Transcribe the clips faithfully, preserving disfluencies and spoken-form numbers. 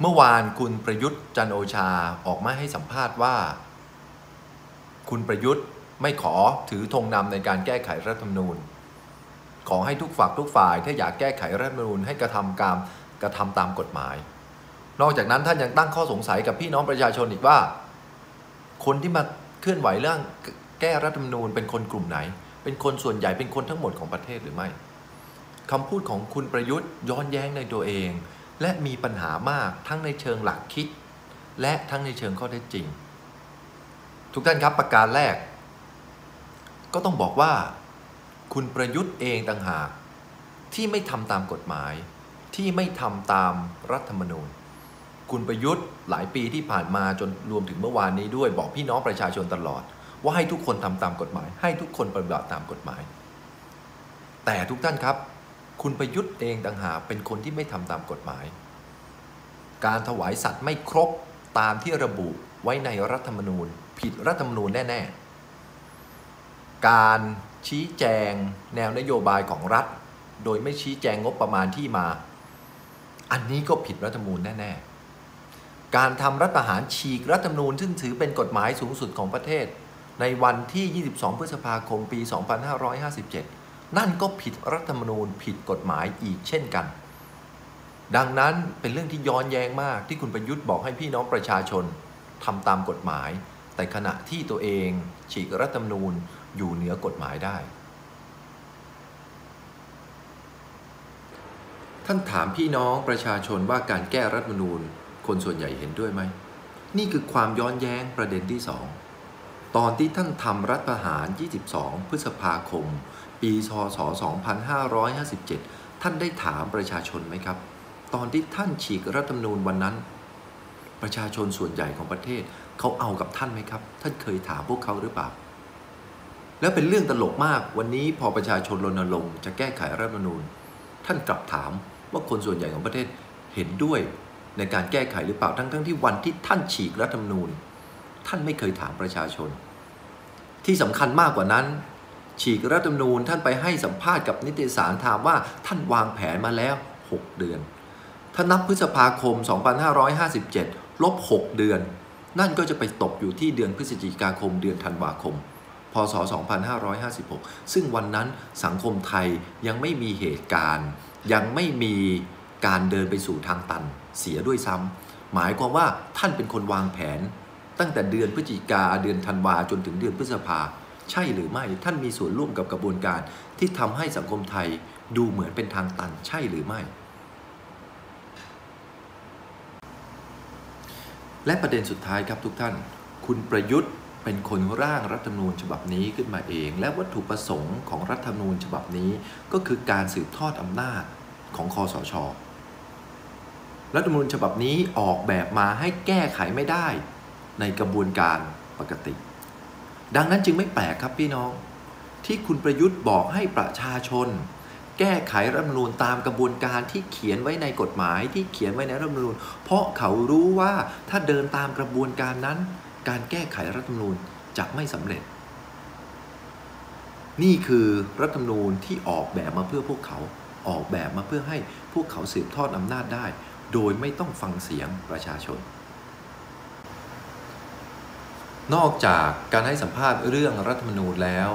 เมื่อวานคุณประยุทธ์จันทร์โอชาออกมาให้สัมภาษณ์ว่าคุณประยุทธ์ไม่ขอถือธงนำในการแก้ไขรัฐธรรมนูญขอให้ทุกฝักทุกฝ่ายถ้าอยากแก้ไขรัฐธรรมนูญให้กระทำการกระทำตามกฎหมายนอกจากนั้นท่านยังตั้งข้อสงสัยกับพี่น้องประชาชนอีกว่าคนที่มาเคลื่อนไหวเรื่องแก้รัฐธรรมนูญเป็นคนกลุ่มไหนเป็นคนส่วนใหญ่เป็นคนทั้งหมดของประเทศหรือไม่คำพูดของคุณประยุทธ์ย้อนแย้งในตัวเองและมีปัญหามากทั้งในเชิงหลักคิดและทั้งในเชิงข้อเท็จจริงทุกท่านครับประการแรกก็ต้องบอกว่าคุณประยุทธ์เองต่างหากที่ไม่ทำตามกฎหมายที่ไม่ทำตามรัฐธรรมนูญคุณประยุทธ์หลายปีที่ผ่านมาจนรวมถึงเมื่อวานนี้ด้วยบอกพี่น้องประชาชนตลอดว่าให้ทุกคนทำตามกฎหมายให้ทุกคนปฏิบัติตามกฎหมายแต่ทุกท่านครับคุณประยุทธ์เองต่างหากเป็นคนที่ไม่ทำตามกฎหมายการถวายสัตว์ไม่ครบตามที่ระบุไว้ในรัฐธรรมนูญผิดรัฐธรรมนูญแน่ๆการชี้แจงแนวนโยบายของรัฐโดยไม่ชี้แจงงบประมาณที่มาอันนี้ก็ผิดรัฐธรรมนูญแน่ๆการทำรัฐประหารฉีกรัฐธรรมนูญซึ่งถือเป็นกฎหมายสูงสุดของประเทศในวันที่ยี่สิบสองพฤษภาคมปีสองพันห้าร้อยห้าสิบเจ็ดนั่นก็ผิดรัฐธรรมนูญผิดกฎหมายอีกเช่นกันดังนั้นเป็นเรื่องที่ย้อนแย้งมากที่คุณประยุทธ์บอกให้พี่น้องประชาชนทำตามกฎหมายแต่ขณะที่ตัวเองฉีกรัฐธรรมนูญอยู่เหนือกฎหมายได้ท่านถามพี่น้องประชาชนว่าการแก้รัฐธรรมนูญคนส่วนใหญ่เห็นด้วยไหมนี่คือความย้อนแย้งประเด็นที่สองตอนที่ท่านทำรัฐประหารยี่สิบสองพฤษภาคมปีศสองพันห้าร้อยห้าสิบเจ็ดท่านได้ถามประชาชนไหมครับตอนที่ท่านฉีกรัฐธรรมนูญวันนั้นประชาชนส่วนใหญ่ของประเทศเขาเอากับท่านไหมครับท่านเคยถามพวกเขาหรือเปล่าแล้วเป็นเรื่องตลกมากวันนี้พอประชาชนรณรงค์จะแก้ไขรัฐธรรมนูญท่านกลับถามว่าคนส่วนใหญ่ของประเทศเห็นด้วยในการแก้ไขหรือเปล่าทั้งๆที่วันที่ท่านฉีกรัฐธรรมนูญท่านไม่เคยถามประชาชนที่สำคัญมากกว่านั้นฉีกรัฐธรรมนูญท่านไปให้สัมภาษณ์กับนิตยสารถามว่าท่านวางแผนมาแล้วหกเดือนถ้านับพฤษภาคมสองพันห้าร้อยห้าสิบเจ็ดลบหกเดือนนั่นก็จะไปตกอยู่ที่เดือนพฤศจิกาคมเดือนธันวาคมพศสองพันห้าร้อยห้าสิบหกซึ่งวันนั้นสังคมไทยยังไม่มีเหตุการณ์ยังไม่มีการเดินไปสู่ทางตันเสียด้วยซ้ำหมายความว่าท่านเป็นคนวางแผนตั้งแต่เดือนพฤศจิกาเดือนธันวาจนถึงเดือนพฤษภาใช่หรือไม่ท่านมีส่วนร่วมกับกระบวนการที่ทำให้สังคมไทยดูเหมือนเป็นทางตันใช่หรือไม่และประเด็นสุดท้ายครับทุกท่านคุณประยุทธ์เป็นคนร่างรัฐธรรมนูญฉบับนี้ขึ้นมาเองและวัตถุประสงค์ของรัฐธรรมนูญฉบับนี้ก็คือการสืบทอดอำนาจของคสช.รัฐธรรมนูญฉบับนี้ออกแบบมาให้แก้ไขไม่ได้ในกระบวนการปกติดังนั้นจึงไม่แปลกครับพี่น้องที่คุณประยุทธ์บอกให้ประชาชนแก้ไขรัฐธรรมนูญตามกระบวนการที่เขียนไว้ในกฎหมายที่เขียนไว้ในรัฐธรรมนูญเพราะเขารู้ว่าถ้าเดินตามกระบวนการนั้นการแก้ไขรัฐธรรมนูญจะไม่สำเร็จนี่คือรัฐธรรมนูญที่ออกแบบมาเพื่อพวกเขาออกแบบมาเพื่อให้พวกเขาสืบทอดอำนาจได้โดยไม่ต้องฟังเสียงประชาชนนอกจากการให้สัมภาษณ์เรื่องรัฐธรรมนูญแล้ว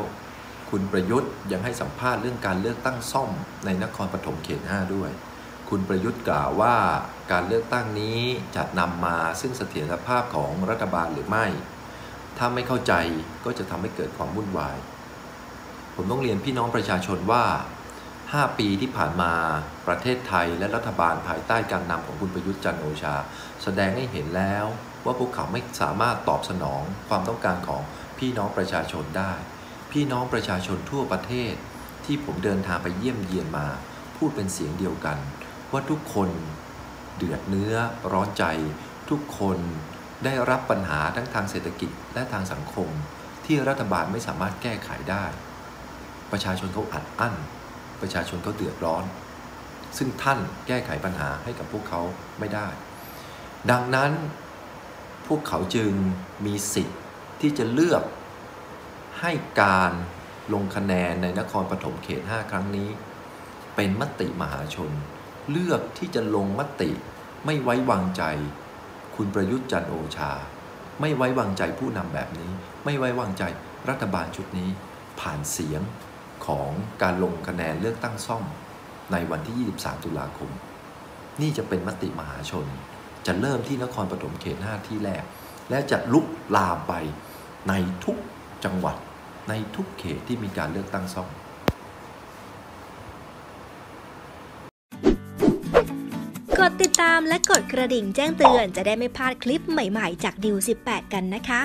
คุณประยุทธ์ยังให้สัมภาษณ์เรื่องการเลือกตั้งซ่อมในนครปฐมเขตห้าด้วยคุณประยุทธ์กล่าวว่าการเลือกตั้งนี้จะนำมาซึ่งเสถียรภาพของรัฐบาลหรือไม่ถ้าไม่เข้าใจก็จะทำให้เกิดความวุ่นวายผมต้องเรียนพี่น้องประชาชนว่าห้าปีที่ผ่านมาประเทศไทยและรัฐบาลภายใต้การนำของคุณประยุทธ์จันทร์โอชาแสดงให้เห็นแล้วว่าพวกเขาไม่สามารถตอบสนองความต้องการของพี่น้องประชาชนได้พี่น้องประชาชนทั่วประเทศที่ผมเดินทางไปเยี่ยมเยียนมาพูดเป็นเสียงเดียวกันว่าทุกคนเดือดเนื้อร้อนใจทุกคนได้รับปัญหาทั้งทางเศรษฐกิจและทางสังคมที่รัฐบาลไม่สามารถแก้ไขได้ประชาชนเขาอัดอั้นประชาชนเขาเดือดร้อนซึ่งท่านแก้ไขปัญหาให้กับพวกเขาไม่ได้ดังนั้นพวกเขาจึงมีสิทธิ์ที่จะเลือกให้การลงคะแนนในนครปฐมเขตห้าครั้งนี้เป็นมติมหาชนเลือกที่จะลงมติ ไม่ไว้วางใจคุณประยุทธ์จันทร์โอชาไม่ไว้วางใจผู้นำแบบนี้ไม่ไว้วางใจรัฐบาลชุดนี้ผ่านเสียงของการลงคะแนนเลือกตั้งซ่อมในวันที่ยี่สิบสามตุลาคมนี่จะเป็นมติมหาชนจะเริ่มที่นครปฐมเขตห้าที่แรกและจะลุกลามไปในทุกจังหวัดในทุกเขตที่มีการเลือกตั้งซ่อมกดติดตามและกดกระดิ่งแจ้งเตือนจะได้ไม่พลาดคลิปใหม่ๆจากดิวสิบแปดกันนะคะ